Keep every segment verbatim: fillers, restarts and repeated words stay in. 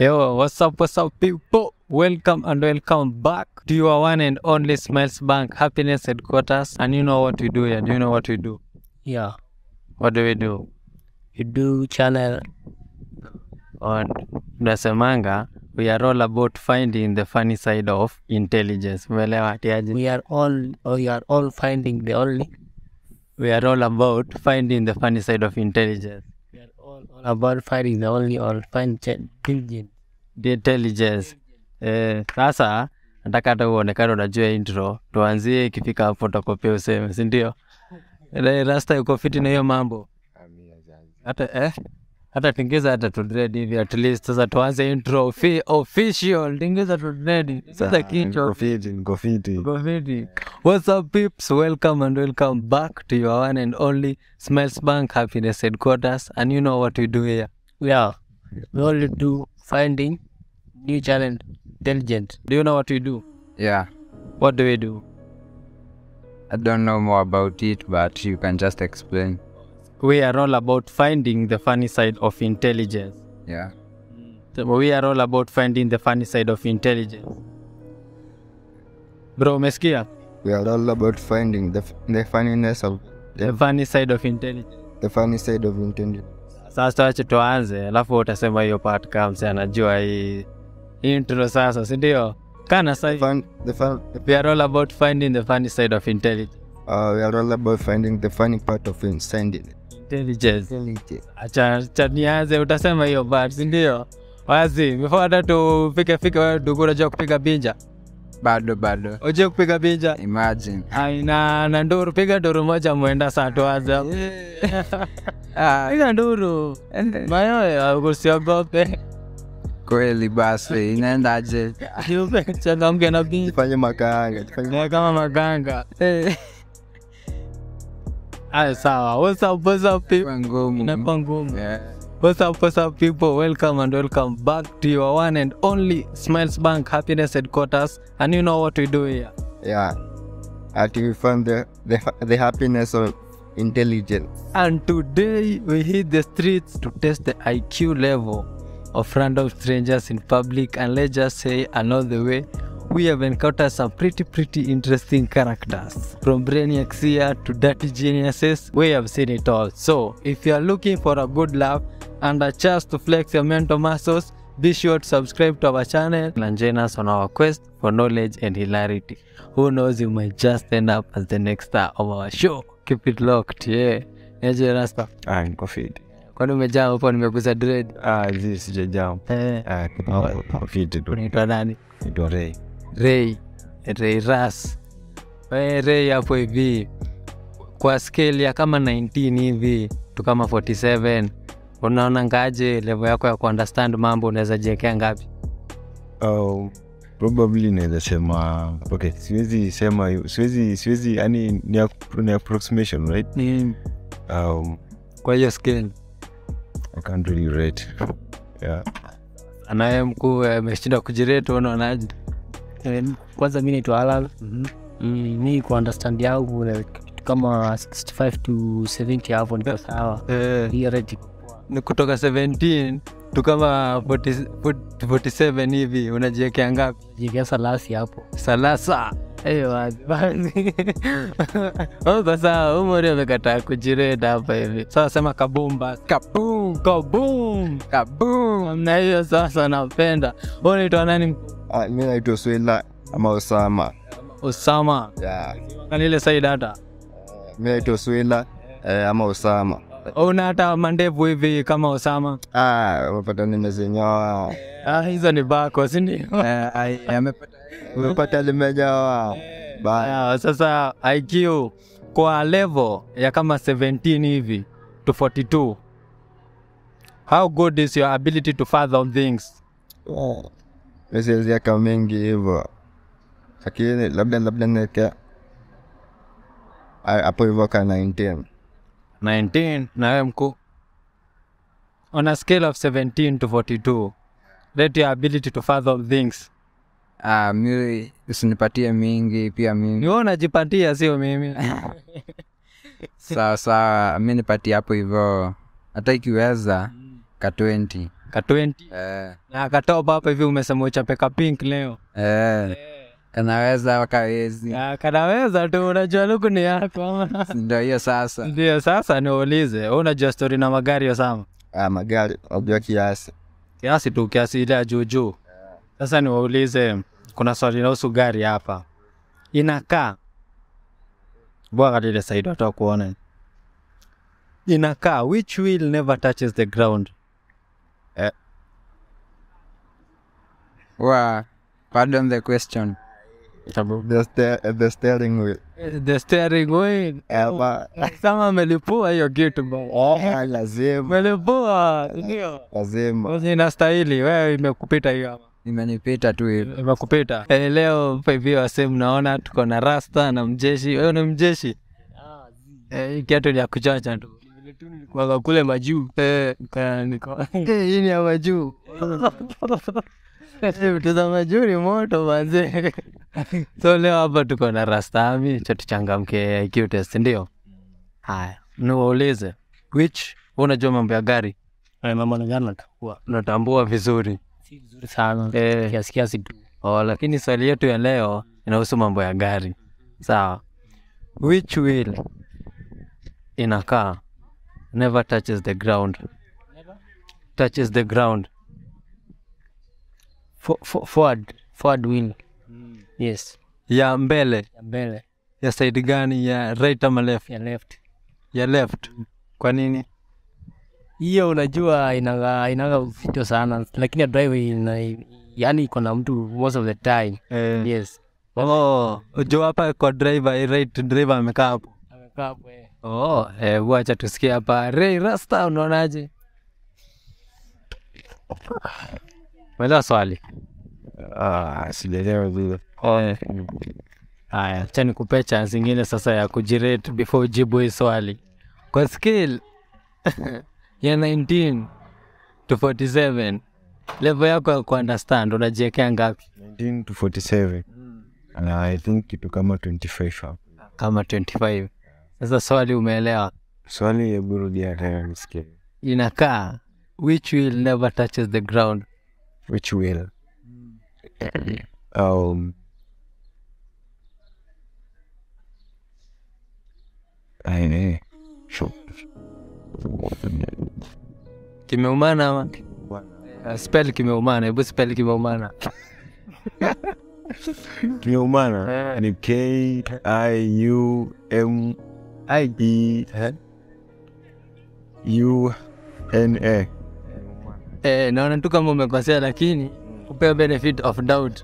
Yo, what's up, what's up people? Welcome and welcome back to your one and only Smiles Bank Happiness Headquarters. And you know what we do here? Do you know what we do? Yeah. What do we do? We do channel. On Dasemanga, we are all about finding the funny side of intelligence. We are all, we are all finding the only. We are all about finding the funny side of intelligence. We are all, all about finding the only or find intelligence. The intelligence. Eh, sasa nataka hata uonekane unajua intro. Tuanzie ikifika hapo tutakopea useme, si ndio? Ile rasta uko fiti na hiyo mambo. Amina jazi. Hata eh hata tengeza hata to dread hivi at least sasa tuanze intro fi official tengeza to dread. Sasa kicho fiti niko fiti. Go fiti. What's up peeps? Welcome and welcome back to your one and only Smiles Bank Happiness Headquarters, and you know what we do here. Yeah. We only do finding new challenge. Intelligent. Do you know what we do? Yeah. What do we do? I don't know more about it, but you can just explain. We are all about finding the funny side of intelligence. Yeah. So we are all about finding the funny side of intelligence. Bro, umesikia? We are all about finding the, the funniness of... The, the funny side of intelligence. The funny side of intelligence. Sasa wache tuanze, alafu utasema hiyo part comes, anajua hii... Intro sasa, si ndio? Kana sasa fun, the fun, the we are all about finding the funny side of intelligence. Uh, we are all about finding the funny part of intelligence. Intelligence. Intelligence. Acha chanianze utasema hiyo but si ndio? Wazi, before hata tufike fike wewe ndugu unajua kupiga binja. Bado bado. Unajua kupiga binja? Imagine. Aina na nduru piga nduru moja muenda saa tuanze. Ah, piga nduru. Mayo ugosiogope. Kweli basi inaendaje? Yuko changa mgeni bingi. Fanye makanga. Fanye kama makanga. Ay sawa. What's up, what's up people? Inapangumu. Yeah. What's up, what's up people? Welcome and welcome back to your one and only Smiles Bank Happiness Headquarters, and you know what we do here. Yeah. At we find the, the the happiness of intelligence. And today we hit the streets to test the I Q level of random strangers in public, and let's just say along the way we have encountered some pretty pretty interesting characters, from brainiacs here to dirty geniuses. We have seen it all. So if you are looking for a good laugh and a chance to flex your mental muscles, be sure to subscribe to our channel and join us on our quest for knowledge and hilarity. Who knows, you might just end up as the next star of our show. Keep it locked. Yeah, enjoy rasta and coffee. Kwani umejaa hapo nimekuza dread? Ah, hizi sijajaa. Eh. Ah, kwa fiti tu. Unaitwa nani? Ndio Ray. Ray. Ray Ras. Wewe Ray hapo hivi. Kwa scale ya kama nineteen hivi, tu kama forty-seven. Unaona ngaje level yako ya kuunderstand mambo unaweza jiwekea ngapi? Oh, probably naweza sema okay, siwezi sema siwezi siwezi yani ni approximation, right? Ni um kwa hiyo scale I can't really rate. Yeah. Anaye mkuu ameshinda kujirate unaonaje? Kwanza mimi naitwa Halal. Mhm. Mimi ku understand yangu kama sixty-five to seventy hapo niko sawa. Eh. Hii rate ni kutoka seventeen tu kama forty-seven hivi unajiwekea ngapi? Jiwekea salasi hapo. Salasa. Eyo wazi. Oh basa umori amekataa kujirate hapa hivi. Sasa sema kabumba. Kabumba. Kaboom! Kaboom! I'm not here, sasa napenda. Wewe unaitwa nani? Ah, mimi naitwa Swela ama Osama. Osama. Yeah. Kana ile side data. Mimi naitwa Swela ama Osama. Una hata mandevu hivi kama Osama? Ah, umepata nimezinyoa. Ah, hizo ni bako, si ndio? Eh, amepata. Umepata nimenyoa. Baya, sasa I Q kwa level ya kama seventeen hivi to forty-two. How good is your ability to fathom things? Oh, this is like a main giver. Sakini, labda labda neke. I apoivoka nineteen. Nineteen, na mku. On a scale of seventeen to forty-two, rate your ability to fathom things. Ah, mimi usinipatie mingi pia mimi. Niona jipatia sio mimi. Sasa mimi nipatie hapo hivyo. Hata ikiweza ka twenty. Katwenti? Eh. Na katoba hapa hivi umesema uchapeka pink leo. Eh. Kanaweza wakawezi. Ah, kanaweza tu unajua luku ni yako. Ndio hiyo sasa. Ndio sasa niulize. Unajua story na magari ya sama? Ah, magari unajua kiasi. Kiasi tu kiasi ile juju. Sasa niwaulize kuna swali inahusu gari hapa. Inakaa bwaga ile side watu kuona. Inakaa which wheel never touches the ground. Eh. Wow. Pardon the question. The, st the steering wheel. The steering wheel. Ewa. Sama melipua hiyo kitu bwana. Oh, lazima. Melipua hiyo. Lazima. Usi inastahili wewe imekupita hiyo hapa. Imenipita tu hiyo. Imekupita. Eh, leo five years same naona tuko na rasta na mjeshi. Wewe ni mjeshi? Ah, eh, kiatu ya kuchacha tu. Kwa kule majuu. Eh, niko. Eh, hii ni ya majuu. Tuzama juri moto manze. So leo hapa tuko na Rastami tuchangamke I Q test ndio. Haya, niwaulize which unajua mambo ya gari? Haya mama ngana kwa natambua vizuri. Si vizuri sana. Eh, kiasi kiasi tu. Oh, lakini swali yetu ya leo inahusu mambo ya gari. Sawa. Which wheel in a car never touches the ground? Never touches the ground. Forward, forward wheel. Mm. Yes. Ya mbele. Ya mbele. Ya side gani? Ya right ama left? Ya left. Ya left. Mm. Kwa nini? Hiyo unajua inaga inaga ufito sana. Lakini ya drive ina yani kuna mtu most of the time. Eh. Yes. Oh, jo hapa kwa driver, right driver amekaa hapo. Amekaa hapo eh. Oh, eh wacha tusikie hapa. Ray Rasta unaonaje? Wala swali. Ah, sielewi vile. Oh. Haya, tena nikupe chance nyingine sasa ya kujirate before ujibu hii swali. Kwa skill ya nineteen to forty-seven. Level yako ya kuunderstand unajiwekea ngapi? nineteen to forty-seven. Mm. And I think kitu kama twenty-five hapo. Kama twenty-five. Sasa swali umeelewa? Swali ya burudia tena nisikie. Inakaa which wheel never touches the ground? Which wheel? Mm. Um, I know. Sure. Kimeumana ama? Uh, spell kimeumana. Hebu spell kimeumana. Kimeumana. Ni K I U M I B U N A. Eh, naona tu kama umekosea lakini upewe benefit of doubt.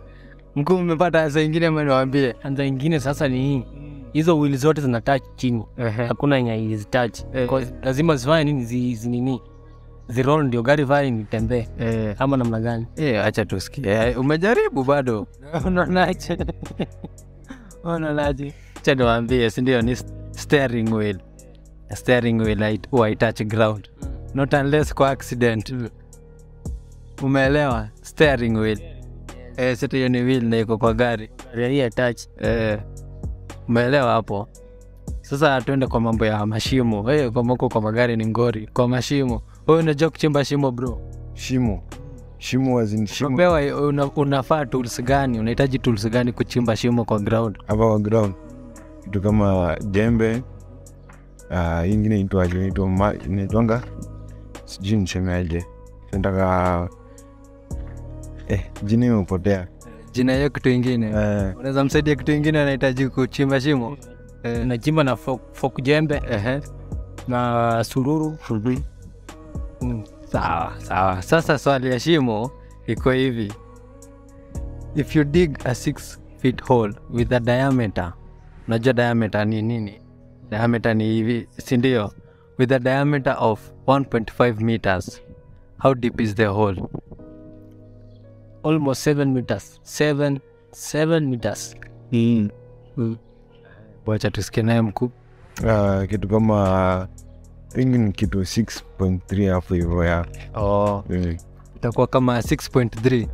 Mkuu umepata asa ingine mimi niwaambie. Anza ingine sasa ni hii. Hizo wheel zote zina touch chini. Hakuna yenye hizi touch. Because lazima zifanye nini hizi nini? Zi roll ndio gari vile nitembee. Eh, ama namna gani? Eh, acha tusikie. Umejaribu bado. Unaona acha. Ona laji. Acha niwaambie si ndio ni steering wheel. A steering wheel light or I touch ground. Not unless kwa accident. Umeelewa? Steering wheel. Eh, sasa hiyo ni wheel na iko kwa gari. Gari ya touch. Eh. Umeelewa hapo? Sasa tuende kwa mambo ya mashimo. Eh, kwa mko kwa magari ni ngori. Kwa mashimo. Wewe unajua kuchimba shimo bro? Shimo. Shimo azin shimo. Umepewa una, unafaa tools gani? Unahitaji tools gani kuchimba shimo kwa ground? Hapa kwa ground. Kitu kama jembe. Ah, uh, ingine inaitwa inaitwa inaitwanga. Sijui nisemeaje. Ndaka eh jina umepotea. Jina yake kitu kingine. Eh. Unaweza msaidia kitu kingine anahitaji kuchimba shimo. Eh. Na chimba na fork, fork jembe. Eh. Na sururu, sururu. Mm. Sawa, sawa. Sasa swali ya shimo iko hivi. If you dig a six feet hole with a diameter. Unajua diameter ni nini? Diameter ni hivi, si ndio? With a diameter of one point five meters. How deep is the hole? Almost seven meters. Seven, seven meters. Hmm. Hmm. Wacha tusikene mkuu. Ah, kitu kama ingine kitu six point three hapo hivyo ya. Oh. Itakuwa kama six point three.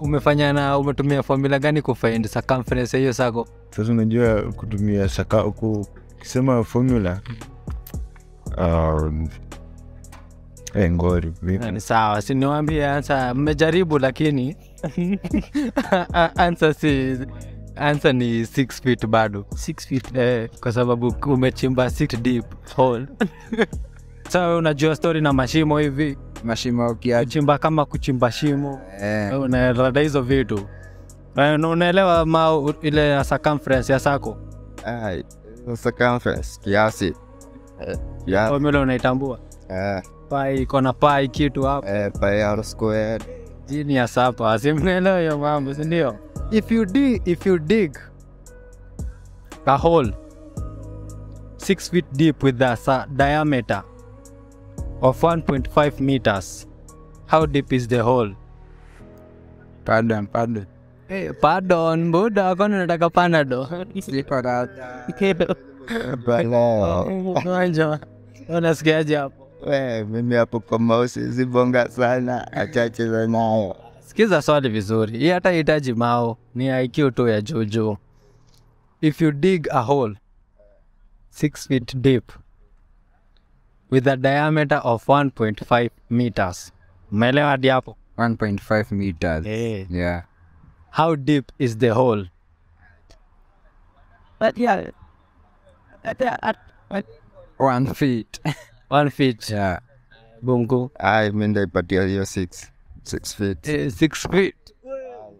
Umefanya na umetumia formula gani ku find circumference hiyo sako? Sasa unajua kutumia saka ukisema formula. Um Ngori sawa, siniwaambia hata mmejaribu, lakini answer si answer ni six feet bado. six feet eh, kwa sababu umechimba six deep hole. Sawa, unajua story na mashimo hivi. Mashimo ukiachimba kama kuchimba shimo. Eh, unaelewa hizo vitu. Unaelewa ma ile circumference ya sako. Ah, circumference kiasi. Yeah. Kwa mimi unaitambua. Eh, pai kona pai kitu hapo. Eh, pai r squared. Jini ya sapa, asimnelewa hiyo mambo, si ndio? If you dig, if you dig a hole six feet deep with a diameter of one point five meters, how deep is the hole? Pardon, pardon. Hey, pardon, Buddha, kono nataka panado. Slipa na. Bala. Unasikia hapo? Wewe mimi hapo kama usizibonga sana, achache sana. Sikiza swali vizuri. Hii hata hitaji mao, ni I Q tu ya Jojo. If you dig a hole six feet deep with a diameter of one point five meters. Umeelewa hadi hapo? one point five meters. Hey. Yeah. How deep is the hole? But yeah, at, at, at one feet. One feet. Yeah. Bungo. I mean they but you're six, six feet. Uh, six feet.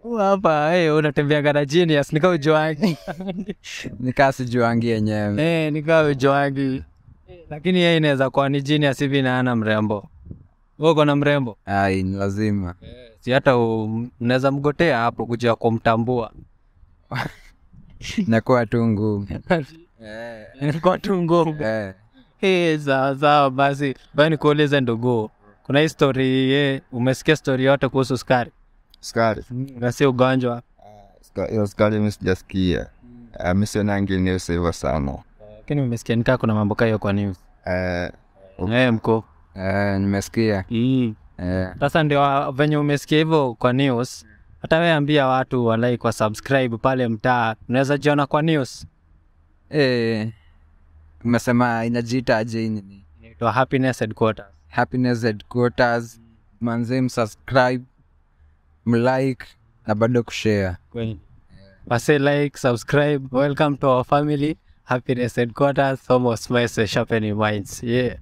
Wapa, eh, unatembea kana genius, nikao joangi. Nikasi joangi yenyewe. Eh, nikao joangi. Lakini yeye inaweza kuwa ni genius hivi na ana mrembo. Wewe uko na mrembo? Ah, ni lazima. Si hata unaweza mgotea hapo kuja kumtambua. Na kwa tungu. Eh, kwa tungu. Eh. Hey, sawa sawa basi. Bani kueleza ndogo. Kuna hii story eh, umesikia story yote kuhusu sukari? Sukari. Na sio ugonjwa. Sukari, sukari msijasikia. Amesema ngine ni sio sana. Lakini umesikia nika kuna mambo kayo kwa news. Eh, eh mko. Eh, nimesikia. Mm. Eh. Sasa ndio venye umesikia hivyo kwa news, hata wewe ambia watu walai kwa subscribe pale mtaa. Unaweza jiona kwa news. Eh. Umesema inajiita aje nini? Inaitwa Happiness Headquarters. Happiness Headquarters. Manze msubscribe, mlike na bado kushare. Kweli. Pase like, subscribe. Welcome to our family. Happiness Headquarters. Homo Smiles Sharpening Minds. Yeah.